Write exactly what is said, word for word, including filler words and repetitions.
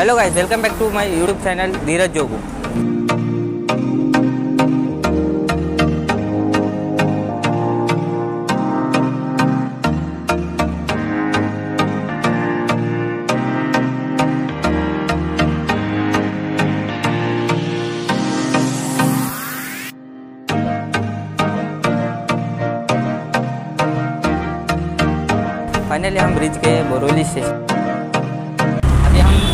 Hello guys, welcome back to my YouTube channel Dheeraj Jogu. Finally हम bridge के Borivali station